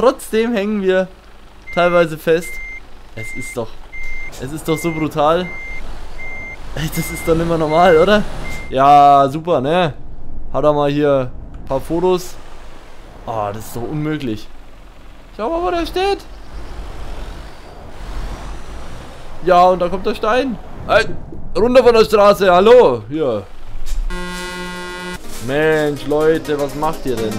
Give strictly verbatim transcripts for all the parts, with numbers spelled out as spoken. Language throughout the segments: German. Trotzdem hängen wir teilweise fest. Es ist doch, es ist doch so brutal. Das ist doch nicht mehr normal, oder? Ja, super, ne? Hat er mal hier ein paar Fotos. Ah, das ist doch unmöglich. Schau mal, wo der steht. Ja, und da kommt der Stein. Hey, runter von der Straße, hallo. Hier. Mensch, Leute, was macht ihr denn?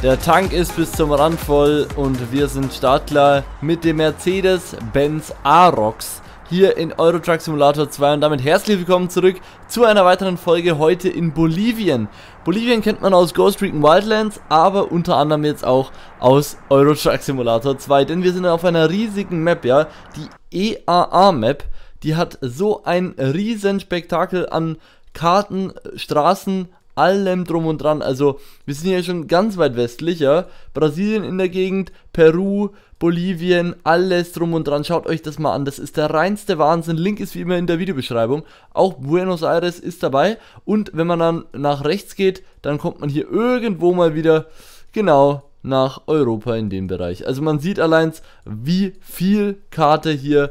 Der Tank ist bis zum Rand voll und wir sind startklar mit dem Mercedes-Benz Arocs hier in Euro Truck Simulator zwei und damit herzlich willkommen zurück zu einer weiteren Folge heute in Bolivien. Bolivien kennt man aus Ghost Recon Wildlands, aber unter anderem jetzt auch aus Euro Truck Simulator zwei, denn wir sind auf einer riesigen Map, ja, die E A A Map, die hat so ein riesen Spektakel an Karten, Straßen, allem drum und dran. Also wir sind hier schon ganz weit westlich, ja? Brasilien in der Gegend, Peru, Bolivien, alles drum und dran. Schaut euch das mal an, das ist der reinste Wahnsinn. Link ist wie immer in der Videobeschreibung. Auch Buenos Aires ist dabei und wenn man dann nach rechts geht, dann kommt man hier irgendwo mal wieder genau nach Europa in dem Bereich. Also man sieht allein, wie viel Karte hier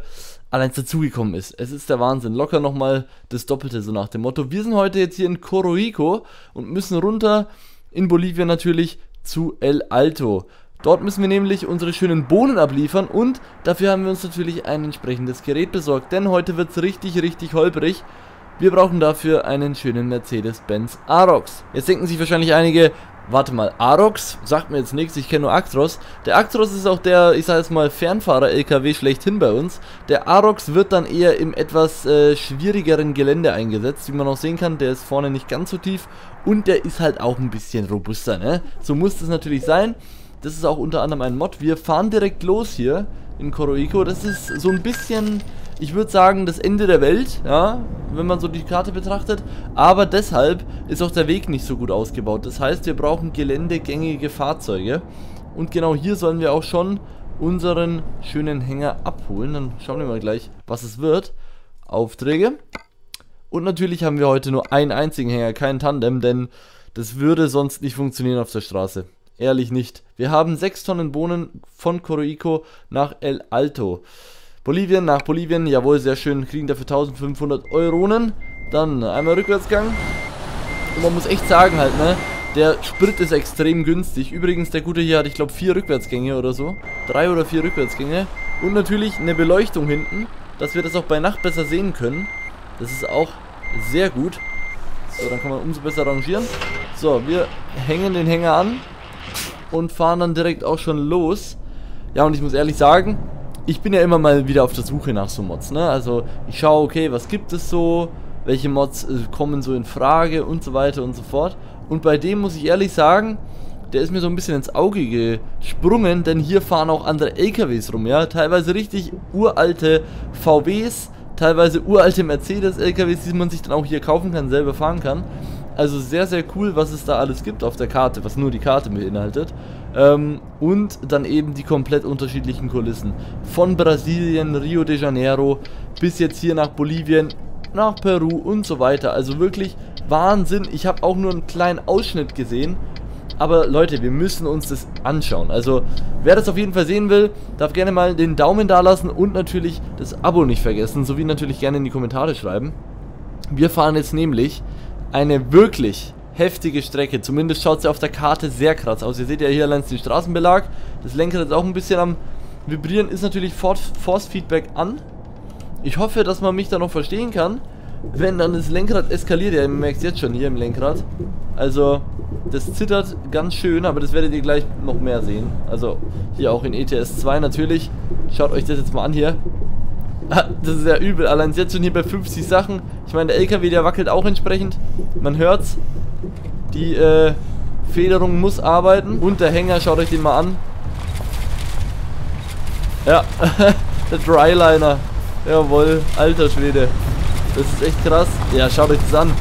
allein dazugekommen ist. Es ist der Wahnsinn. Locker nochmal das Doppelte, so nach dem Motto. Wir sind heute jetzt hier in Coroico und müssen runter in Bolivien natürlich zu El Alto. Dort müssen wir nämlich unsere schönen Bohnen abliefern und dafür haben wir uns natürlich ein entsprechendes Gerät besorgt, denn heute wird es richtig, richtig holprig. Wir brauchen dafür einen schönen Mercedes-Benz Arocs. Jetzt denken sich wahrscheinlich einige, warte mal, Arocs sagt mir jetzt nichts, ich kenne nur Actros. Der Actros ist auch der, ich sage jetzt mal, Fernfahrer-L K W schlechthin bei uns. Der Arocs wird dann eher im etwas äh, schwierigeren Gelände eingesetzt, wie man auch sehen kann. Der ist vorne nicht ganz so tief und der ist halt auch ein bisschen robuster, ne? So muss das natürlich sein. Das ist auch unter anderem ein Mod. Wir fahren direkt los hier in Coroico. Das ist so ein bisschen, ich würde sagen, das Ende der Welt, ja, wenn man so die Karte betrachtet, aber deshalb ist auch der Weg nicht so gut ausgebaut. Das heißt, wir brauchen geländegängige Fahrzeuge und genau hier sollen wir auch schon unseren schönen Hänger abholen. Dann schauen wir mal gleich, was es wird. Aufträge. Und natürlich haben wir heute nur einen einzigen Hänger, kein Tandem, denn das würde sonst nicht funktionieren auf der Straße. Ehrlich nicht. Wir haben sechs Tonnen Bohnen von Coroico nach El Alto. Bolivien nach Bolivien, jawohl, sehr schön, kriegen dafür eintausendfünfhundert Euronen. Dann einmal Rückwärtsgang. Und man muss echt sagen halt, ne, der Sprit ist extrem günstig. Übrigens, der Gute hier hat, ich glaube, vier Rückwärtsgänge oder so. Drei oder vier Rückwärtsgänge. Und natürlich eine Beleuchtung hinten, dass wir das auch bei Nacht besser sehen können. Das ist auch sehr gut. So, dann kann man umso besser rangieren. So, wir hängen den Hänger an und fahren dann direkt auch schon los. Ja, und ich muss ehrlich sagen, ich bin ja immer mal wieder auf der Suche nach so Mods, ne? Also ich schaue, okay, was gibt es so, welche Mods äh, kommen so in Frage und so weiter und so fort. Und bei dem muss ich ehrlich sagen, der ist mir so ein bisschen ins Auge gesprungen, denn hier fahren auch andere L K Ws rum, ja? Teilweise richtig uralte V Ws, teilweise uralte Mercedes-L K Ws, die man sich dann auch hier kaufen kann, selber fahren kann. Also sehr, sehr cool, was es da alles gibt auf der Karte, was nur die Karte beinhaltet. Ähm, und dann eben die komplett unterschiedlichen Kulissen. Von Brasilien, Rio de Janeiro, bis jetzt hier nach Bolivien, nach Peru und so weiter. Also wirklich Wahnsinn. Ich habe auch nur einen kleinen Ausschnitt gesehen. Aber Leute, wir müssen uns das anschauen. Also wer das auf jeden Fall sehen will, darf gerne mal den Daumen da lassen und natürlich das Abo nicht vergessen. Sowie natürlich gerne in die Kommentare schreiben. Wir fahren jetzt nämlich eine wirklich heftige Strecke, zumindest schaut sie auf der Karte sehr krass aus. Ihr seht ja hier allein den Straßenbelag, das Lenkrad ist auch ein bisschen am Vibrieren, ist natürlich Force Feedback an. Ich hoffe, dass man mich da noch verstehen kann, wenn dann das Lenkrad eskaliert, ja, ihr merkt es jetzt schon hier im Lenkrad. Also das zittert ganz schön, aber das werdet ihr gleich noch mehr sehen. Also hier auch in E T S zwei natürlich, schaut euch das jetzt mal an hier. Das ist ja übel, allein jetzt schon hier bei fünfzig Sachen. Ich meine, der L K W, der wackelt auch entsprechend. Man hört's. Die äh, Federung muss arbeiten. Und der Hänger, schaut euch den mal an. Ja, der Dryliner. Jawohl, alter Schwede. Das ist echt krass. Ja, schaut euch das an.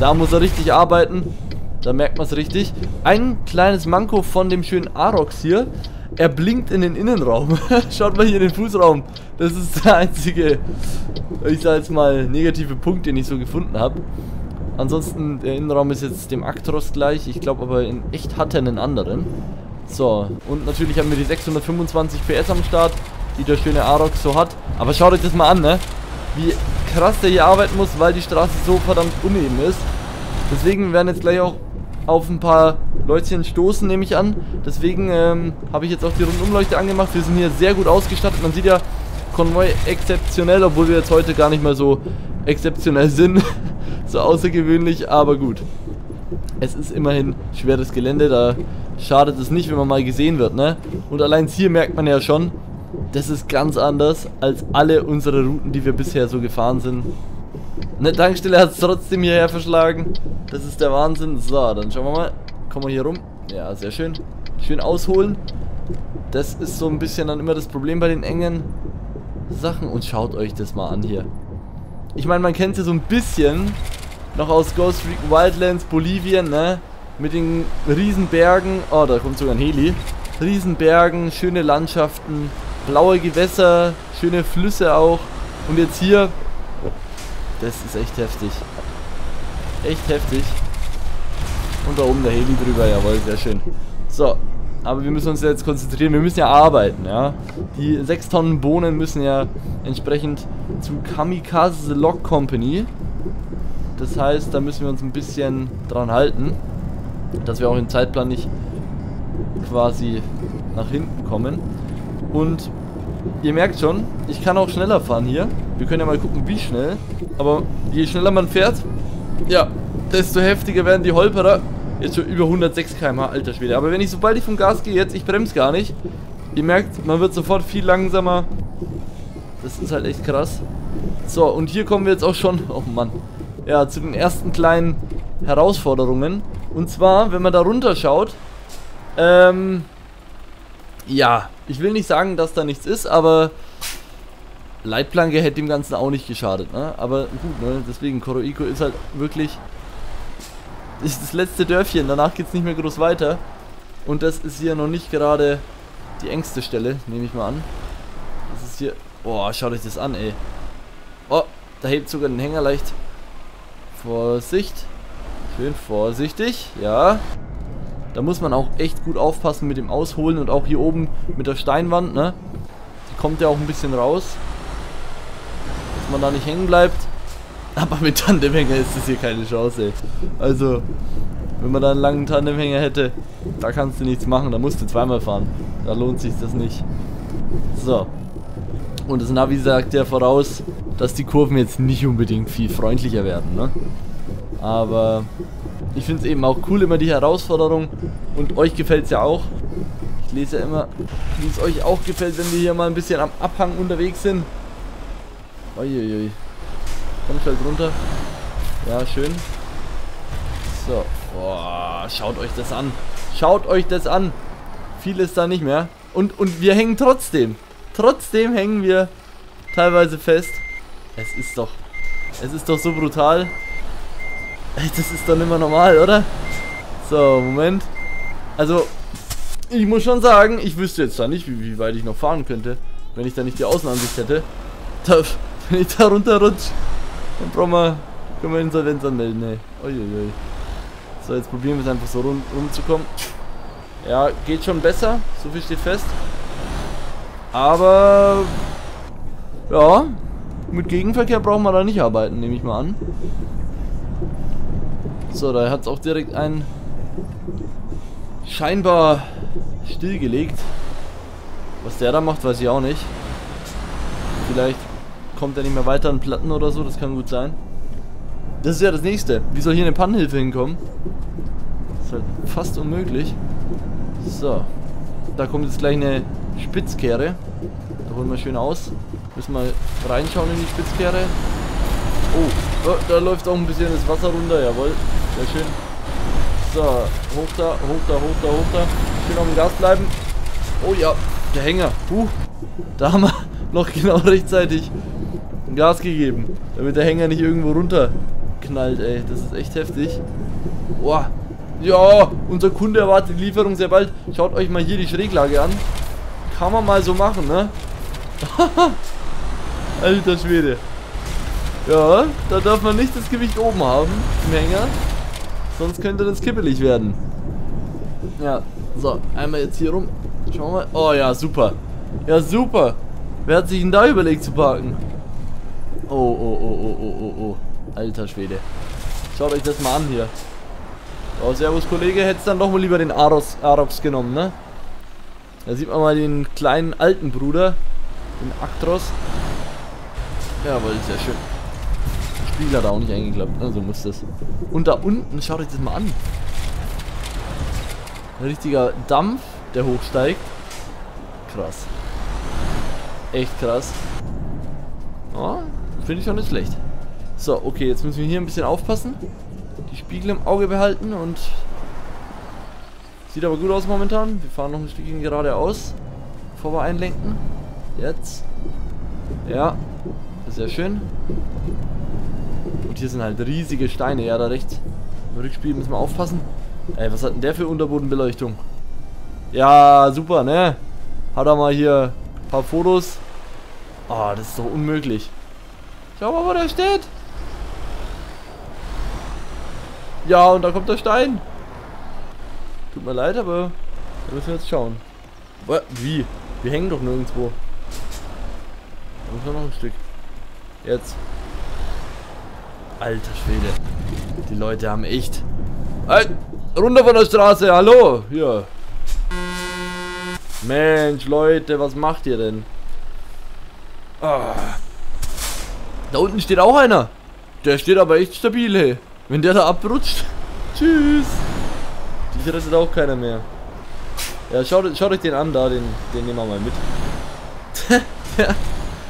Da muss er richtig arbeiten. Da merkt man es richtig. Ein kleines Manko von dem schönen Arocs hier Er blinkt in den Innenraum. Schaut mal hier in den Fußraum. Das ist der einzige, ich sag jetzt mal, negative Punkt, den ich so gefunden habe. Ansonsten, der Innenraum ist jetzt dem Actros gleich. Ich glaube aber, in echt hat er einen anderen. So, und natürlich haben wir die sechshundertfünfundzwanzig PS am Start, die der schöne Arocs so hat. Aber schaut euch das mal an, ne? Wie krass der hier arbeiten muss, weil die Straße so verdammt uneben ist. Deswegen, wir werden jetzt gleich auch auf ein paar Leutchen stoßen, nehme ich an. Deswegen ähm, habe ich jetzt auch die Rundumleuchte angemacht. Wir sind hier sehr gut ausgestattet. Man sieht ja, Konvoi exzeptionell, obwohl wir jetzt heute gar nicht mehr so exzeptionell sind. So außergewöhnlich, aber gut. Es ist immerhin schweres Gelände, da schadet es nicht, wenn man mal gesehen wird, ne? Und allein hier merkt man ja schon, das ist ganz anders als alle unsere Routen, die wir bisher so gefahren sind. Eine Tankstelle hat es trotzdem hierher verschlagen. Das ist der Wahnsinn. So, dann schauen wir mal. Kommen wir hier rum. Ja, sehr schön. Schön ausholen. Das ist so ein bisschen dann immer das Problem bei den engen Sachen. Und schaut euch das mal an hier. Ich meine, man kennt sie so ein bisschen noch aus Ghost Recon Wildlands, Bolivien, ne? Mit den Riesenbergen. Oh, da kommt sogar ein Heli. Riesenbergen, schöne Landschaften, blaue Gewässer, schöne Flüsse auch. Und jetzt hier... Das ist echt heftig. Echt heftig. Und da oben der Heli drüber, jawohl, sehr schön. So, aber wir müssen uns jetzt konzentrieren. Wir müssen ja arbeiten, ja. Die sechs Tonnen Bohnen müssen ja entsprechend zu Kamikaze Lock Company. Das heißt, da müssen wir uns ein bisschen dran halten, dass wir auch im Zeitplan nicht quasi nach hinten kommen. Und... Ihr merkt schon, ich kann auch schneller fahren hier. Wir können ja mal gucken, wie schnell. Aber je schneller man fährt, ja, desto heftiger werden die Holperer. Jetzt schon über hundertsechs Kilometer pro Stunde, alter Schwede. Aber wenn ich, sobald ich vom Gas gehe, jetzt, ich bremse gar nicht. Ihr merkt, man wird sofort viel langsamer. Das ist halt echt krass. So, und hier kommen wir jetzt auch schon, oh Mann, ja, zu den ersten kleinen Herausforderungen. Und zwar, wenn man da runter schaut, ähm... ja, ich will nicht sagen, dass da nichts ist, aber Leitplanke hätte dem Ganzen auch nicht geschadet, ne? Aber gut, ne? Deswegen, Coroico ist halt wirklich ist das letzte Dörfchen, danach geht es nicht mehr groß weiter. Und das ist hier noch nicht gerade die engste Stelle, nehme ich mal an. Das ist hier, boah, schaut euch das an, ey. Oh, da hebt sogar den Hänger leicht. Vorsicht, schön vorsichtig, ja. Da muss man auch echt gut aufpassen mit dem Ausholen und auch hier oben mit der Steinwand, ne? Die kommt ja auch ein bisschen raus. Dass man da nicht hängen bleibt. Aber mit Tandemhänger ist das hier keine Chance, ey. Also, wenn man da einen langen Tandemhänger hätte, da kannst du nichts machen. Da musst du zweimal fahren. Da lohnt sich das nicht. So. Und das Navi sagt ja voraus, dass die Kurven jetzt nicht unbedingt viel freundlicher werden, ne? Aber... ich finde es eben auch cool, immer die Herausforderung. Und euch gefällt es ja auch. Ich lese ja immer, wie es euch auch gefällt, wenn wir hier mal ein bisschen am Abhang unterwegs sind. Uiuiui. Kommt halt runter. Ja, schön. So. Boah, schaut euch das an. Schaut euch das an. Viel ist da nicht mehr. Und, und wir hängen trotzdem. Trotzdem hängen wir teilweise fest. Es ist doch, es ist doch so brutal. Das ist doch nicht mehr normal, oder? So, Moment. Also, ich muss schon sagen, ich wüsste jetzt da nicht, wie, wie weit ich noch fahren könnte, wenn ich da nicht die Außenansicht hätte. Da, wenn ich da runterrutsche, dann brauchen wir, können wir Insolvenz anmelden, ey. Uiuiui. So, jetzt probieren wir es einfach so rum, rumzukommen. Ja, geht schon besser, so viel steht fest. Aber, ja, mit Gegenverkehr brauchen wir da nicht arbeiten, nehme ich mal an. So, da hat es auch direkt einen scheinbar stillgelegt. Was der da macht, weiß ich auch nicht. Vielleicht kommt er nicht mehr weiter an Platten oder so, das kann gut sein. Das ist ja das nächste. Wie soll hier eine Pannenhilfe hinkommen? Das ist halt fast unmöglich. So, da kommt jetzt gleich eine Spitzkehre. Da holen wir schön aus. Müssen mal reinschauen in die Spitzkehre. Oh, oh, da läuft auch ein bisschen das Wasser runter, jawohl. Sehr schön. So, hoch da, hoch da, hoch da, hoch da. Schön auf dem Gas bleiben. Oh ja, der Hänger. Puh, da haben wir noch genau rechtzeitig Gas gegeben, damit der Hänger nicht irgendwo runterknallt, ey. Das ist echt heftig. Boah. Ja, unser Kunde erwartet die Lieferung sehr bald. Schaut euch mal hier die Schräglage an. Kann man mal so machen, ne? Alter Schwede. Ja, da darf man nicht das Gewicht oben haben, im Hänger. Sonst könnte das kippelig werden. Ja, so, einmal jetzt hier rum. Schauen wir mal. Oh ja, super. Ja, super. Wer hat sich denn da überlegt zu parken? Oh, oh, oh, oh, oh, oh, oh. Alter Schwede. Schaut euch das mal an hier. Oh, servus Kollege, hättest dann doch mal lieber den Arocs, Arocs genommen, ne? Da sieht man mal den kleinen alten Bruder. Den Actros. Jawohl, sehr schön. Spiel hat auch nicht eingeklappt, also muss das. Und da unten, schaut euch das mal an. Ein richtiger Dampf, der hochsteigt. Krass. Echt krass. Oh, finde ich auch nicht schlecht. So, okay, jetzt müssen wir hier ein bisschen aufpassen. Die Spiegel im Auge behalten und... Sieht aber gut aus momentan. Wir fahren noch ein Stückchen geradeaus, bevor wir einlenken. Jetzt. Ja, sehr schön. Und hier sind halt riesige Steine. Ja, da rechts. Im Rückspiel müssen wir aufpassen. Ey, was hat denn der für Unterbodenbeleuchtung? Ja, super, ne? Hat er mal hier ein paar Fotos. Ah, oh, das ist doch unmöglich. Schau mal, wo der steht. Ja, und da kommt der Stein. Tut mir leid, aber da müssen wir jetzt schauen. Wie? Wir hängen doch nirgendwo. Da müssen wir noch ein Stück. Jetzt. Alter Schwede. Die Leute haben echt... Hey, runter von der Straße, hallo! Hier. Mensch, Leute, was macht ihr denn? Ah. Da unten steht auch einer. Der steht aber echt stabil, hey. Wenn der da abrutscht. Tschüss. Die interessiert auch keiner mehr. Ja, schaut, schaut euch den an, da, den, den nehmen wir mal mit. der,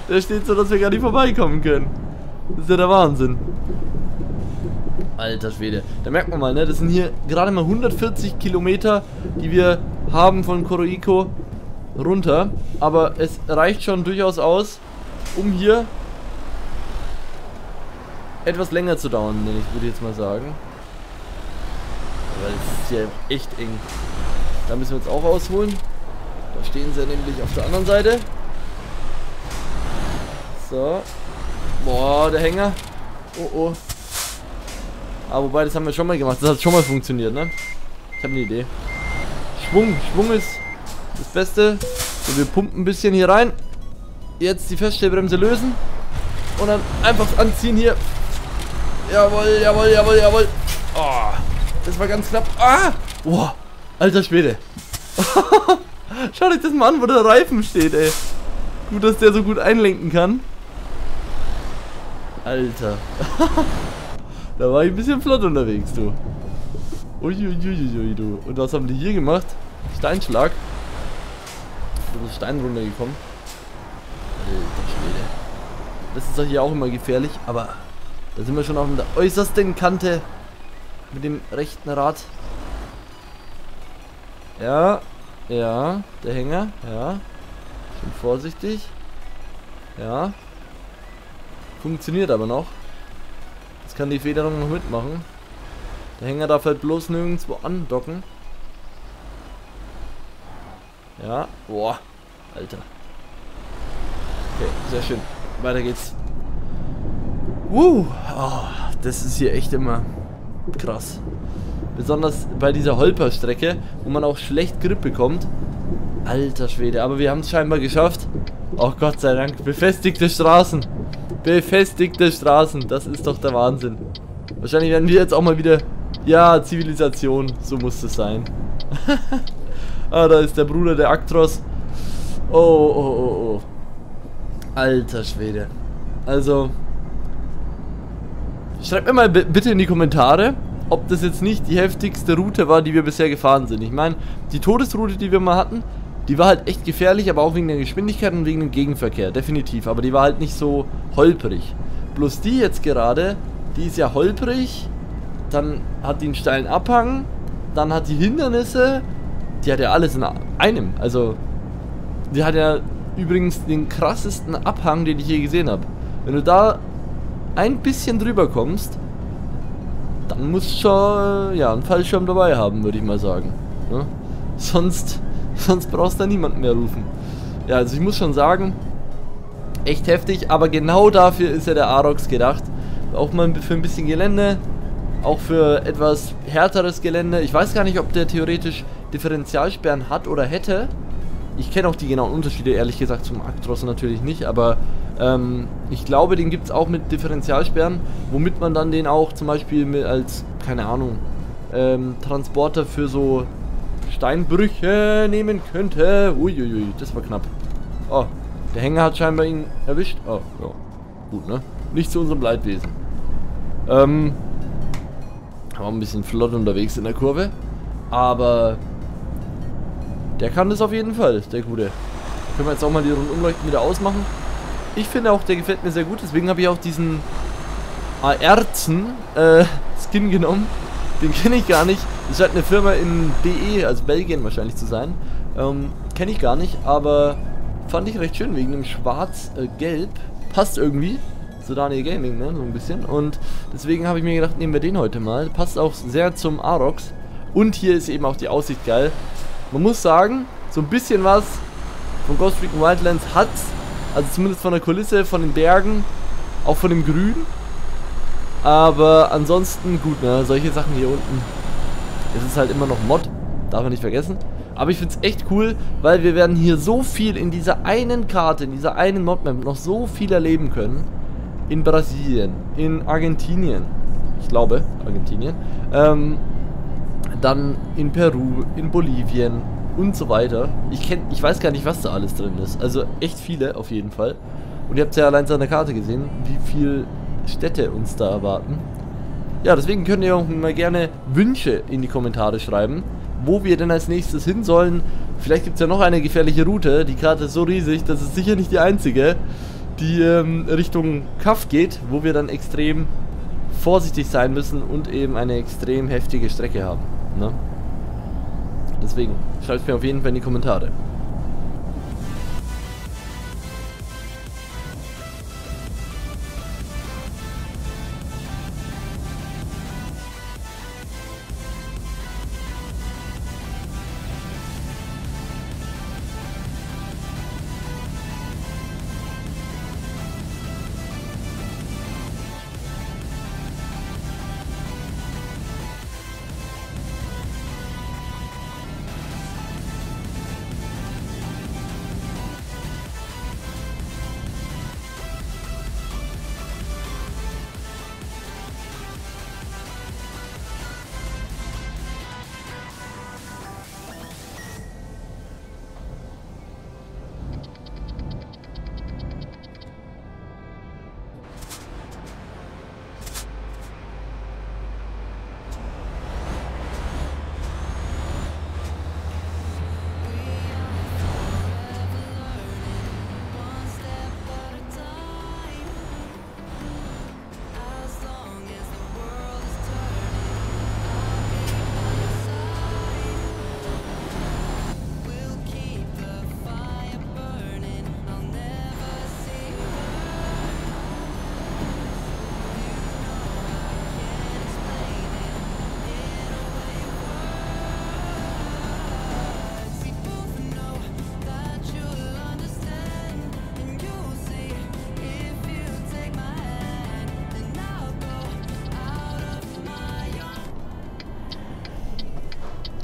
der steht so, dass wir gar nicht vorbeikommen können. Das ist ja der Wahnsinn. Alter Schwede. Da merkt man mal, ne? Das sind hier gerade mal hundertvierzig Kilometer, die wir haben von Coroico runter. Aber es reicht schon durchaus aus, um hier etwas länger zu dauern, ich würde jetzt mal sagen. Weil es ist ja echt eng. Da müssen wir jetzt auch ausholen. Da stehen sie nämlich auf der anderen Seite. So. Boah, der Hänger. Oh, oh. Aber wobei, das haben wir schon mal gemacht. Das hat schon mal funktioniert, ne? Ich habe eine Idee. Schwung. Schwung ist das Beste. So, wir pumpen ein bisschen hier rein. Jetzt die Feststellbremse lösen. Und dann einfach anziehen hier. Jawohl, jawohl, jawohl, jawohl. Oh, das war ganz knapp. Ah! Boah, alter Schwede. Schaut euch das mal an, wo der Reifen steht, ey. Gut, dass der so gut einlenken kann. Alter. Da war ich ein bisschen flott unterwegs, du. Uiuiuiui, du. Und was haben die hier gemacht? Steinschlag. Da ist Stein runtergekommen. Alter Schwede. Das ist doch hier auch immer gefährlich, aber da sind wir schon auf der äußersten Kante mit dem rechten Rad. Ja, ja, der Hänger, ja. Schön vorsichtig. Ja. Funktioniert aber noch. Jetzt kann die Federung noch mitmachen. Der Hänger darf halt bloß nirgendwo andocken. Ja, boah, Alter. Okay, sehr schön. Weiter geht's. Wow, oh, das ist hier echt immer krass. Besonders bei dieser Holperstrecke, wo man auch schlecht Grip bekommt. Alter Schwede, aber wir haben es scheinbar geschafft. Oh Gott sei Dank, befestigte Straßen. Befestigte Straßen, das ist doch der Wahnsinn. Wahrscheinlich werden wir jetzt auch mal wieder... Ja, Zivilisation, so muss es sein. Ah, da ist der Bruder, der Actros. Oh, oh, oh, oh. Alter Schwede. Also... Schreibt mir mal bitte in die Kommentare, ob das jetzt nicht die heftigste Route war, die wir bisher gefahren sind. Ich meine, die Todesroute, die wir mal hatten, die war halt echt gefährlich, aber auch wegen der Geschwindigkeit und wegen dem Gegenverkehr, definitiv. Aber die war halt nicht so holprig. Bloß die jetzt gerade, die ist ja holprig, dann hat die einen steilen Abhang, dann hat die Hindernisse, die hat ja alles in einem. Also, die hat ja übrigens den krassesten Abhang, den ich je gesehen habe. Wenn du da ein bisschen drüber kommst, dann musst du schon, ja, einen Fallschirm dabei haben, würde ich mal sagen. Ja? Sonst, sonst brauchst du da niemanden mehr rufen. Ja, also ich muss schon sagen, echt heftig, aber genau dafür ist ja der Arocs gedacht. Auch mal für ein bisschen Gelände, auch für etwas härteres Gelände. Ich weiß gar nicht, ob der theoretisch Differentialsperren hat oder hätte. Ich kenne auch die genauen Unterschiede, ehrlich gesagt, zum Actros natürlich nicht, aber ähm, ich glaube, den gibt es auch mit Differentialsperren, womit man dann den auch zum Beispiel mit als, keine Ahnung, ähm, Transporter für so Steinbrüche nehmen könnte. Uiuiui, das war knapp. Oh, der Hänger hat scheinbar ihn erwischt. Oh, ja. Gut, ne? Nicht zu unserem Leidwesen. Ähm, war ein bisschen flott unterwegs in der Kurve, aber der kann das auf jeden Fall, der Gute. Da können wir jetzt auch mal die Rundumleuchten wieder ausmachen. Ich finde auch, der gefällt mir sehr gut, deswegen habe ich auch diesen Aerzen-Skin äh, genommen. Den kenne ich gar nicht. Das scheint eine Firma in B E, also Belgien wahrscheinlich zu sein. Ähm, kenne ich gar nicht, aber fand ich recht schön, wegen dem Schwarz-Gelb. Äh, Passt irgendwie zu Daniel Gaming, ne, so ein bisschen. Und deswegen habe ich mir gedacht, nehmen wir den heute mal. Passt auch sehr zum Arocs. Und hier ist eben auch die Aussicht geil. Man muss sagen, so ein bisschen was von Ghost Recon Wildlands hat's, also zumindest von der Kulisse, von den Bergen, auch von dem Grün. Aber ansonsten gut, ne, solche Sachen hier unten. Es ist halt immer noch Mod, darf man nicht vergessen. Aber ich find's echt cool, weil wir werden hier so viel in dieser einen Karte, in dieser einen Modmap noch so viel erleben können. In Brasilien, in Argentinien, ich glaube, Argentinien, ähm, dann in Peru, in Bolivien und so weiter. Ich kenn, ich weiß gar nicht, was da alles drin ist. Also echt viele auf jeden Fall. Und ihr habt ja allein an der Karte gesehen, wie viele Städte uns da erwarten. Ja, deswegen könnt ihr auch mal gerne Wünsche in die Kommentare schreiben, wo wir denn als nächstes hin sollen. Vielleicht gibt es ja noch eine gefährliche Route. Die Karte ist so riesig, das ist sicher nicht die einzige, die ähm, Richtung Kaff geht, wo wir dann extrem vorsichtig sein müssen und eben eine extrem heftige Strecke haben. Ne? Deswegen schreibt mir auf jeden Fall in die Kommentare.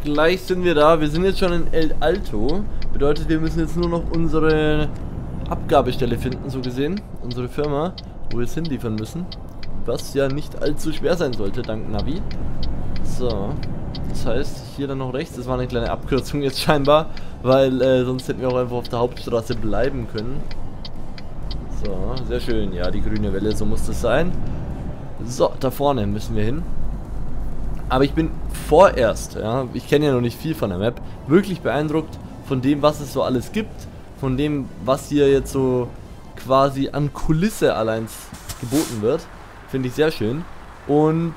Gleich sind wir da. Wir sind jetzt schon in El Alto. Bedeutet, wir müssen jetzt nur noch unsere Abgabestelle finden, so gesehen. Unsere Firma, wo wir es hinliefern müssen. Was ja nicht allzu schwer sein sollte, dank Navi. So. Das heißt, hier dann noch rechts. Das war eine kleine Abkürzung jetzt scheinbar, weil äh, sonst hätten wir auch einfach auf der Hauptstraße bleiben können. So, sehr schön. Ja, die grüne Welle, so muss das sein. So, da vorne müssen wir hin. Aber ich bin vorerst, ja, ich kenne ja noch nicht viel von der Map, wirklich beeindruckt von dem, was es so alles gibt, von dem, was hier jetzt so quasi an Kulisse allein geboten wird. Finde ich sehr schön. Und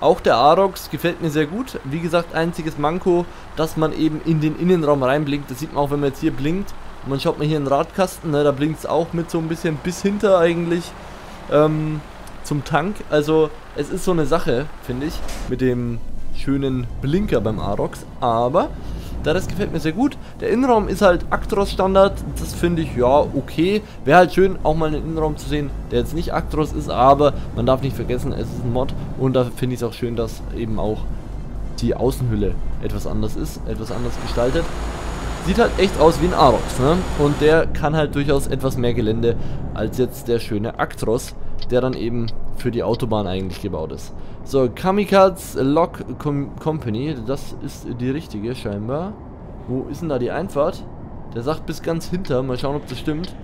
auch der Arocs gefällt mir sehr gut. Wie gesagt, einziges Manko, dass man eben in den Innenraum reinblinkt. Das sieht man auch, wenn man jetzt hier blinkt. Und man schaut mal hier in den Radkasten, ne, da blinkt es auch mit so ein bisschen bis hinter eigentlich. Ähm... zum Tank, also es ist so eine Sache, finde ich, mit dem schönen Blinker beim Arocs, aber Das gefällt mir sehr gut. Der Innenraum ist halt Actros Standard. Das finde ich ja okay. Wäre halt schön, auch mal einen Innenraum zu sehen, der jetzt nicht Actros ist, aber man darf nicht vergessen, es ist ein Mod. Und da finde ich es auch schön, dass eben auch die Außenhülle etwas anders ist, etwas anders gestaltet. Sieht halt echt aus wie ein Arocs, ne? Und der kann halt durchaus etwas mehr Gelände als jetzt der schöne Actros, der dann eben für die Autobahn eigentlich gebaut ist. So, Kamikaze Lock Company, das ist die richtige scheinbar. Wo ist denn da die Einfahrt? Der sagt bis ganz hinter, mal schauen, ob das stimmt.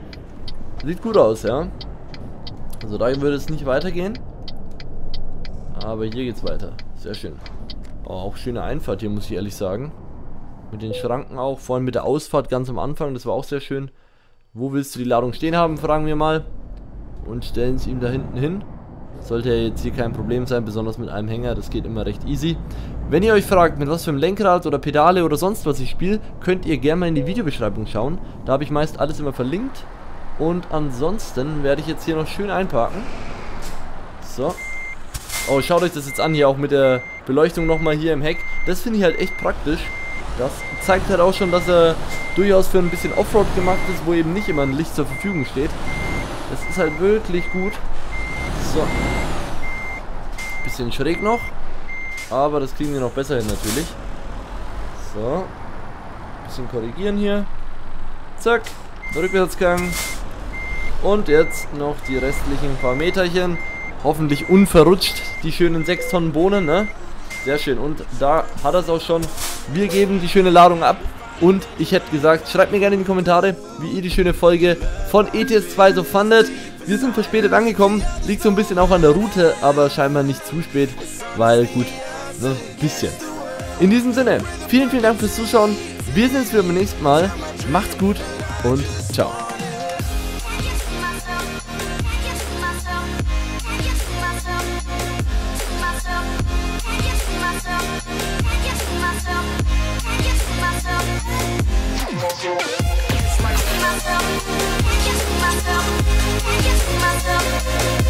Sieht gut aus, ja. Also da würde es nicht weitergehen. Aber hier geht's weiter, sehr schön. Oh, auch schöne Einfahrt hier, muss ich ehrlich sagen. Mit den Schranken auch, vor allem mit der Ausfahrt ganz am Anfang, das war auch sehr schön. Wo willst du die Ladung stehen haben, fragen wir mal. Und stellen es ihm da hinten hin. Sollte ja jetzt hier kein Problem sein, besonders mit einem Hänger, das geht immer recht easy. Wenn ihr euch fragt, mit was für einem Lenkrad oder Pedale oder sonst was ich spiele, könnt ihr gerne mal in die Videobeschreibung schauen. Da habe ich meist alles immer verlinkt. Und ansonsten werde ich jetzt hier noch schön einparken. So. Oh, schaut euch das jetzt an, hier auch mit der Beleuchtung nochmal hier im Heck. Das finde ich halt echt praktisch. Das zeigt halt auch schon, dass er durchaus für ein bisschen Offroad gemacht ist, wo eben nicht immer ein Licht zur Verfügung steht. Das ist halt wirklich gut. So. Bisschen schräg noch. Aber das kriegen wir noch besser hin natürlich. So. Bisschen korrigieren hier. Zack. Rückwärtsgang. Und jetzt noch die restlichen paar Meterchen. Hoffentlich unverrutscht die schönen sechs Tonnen Bohnen, ne? Sehr schön. Und da hat er es auch schon. Wir geben die schöne Ladung ab. Und ich hätte gesagt, schreibt mir gerne in die Kommentare, wie ihr die schöne Folge von E T S zwei so fandet. Wir sind verspätet angekommen. Liegt so ein bisschen auch an der Route, aber scheinbar nicht zu spät. Weil, gut, so ein bisschen. In diesem Sinne, vielen, vielen Dank fürs Zuschauen. Wir sehen uns wieder beim nächsten Mal. Macht's gut und ciao. Myself, I guess myself, I guess myself.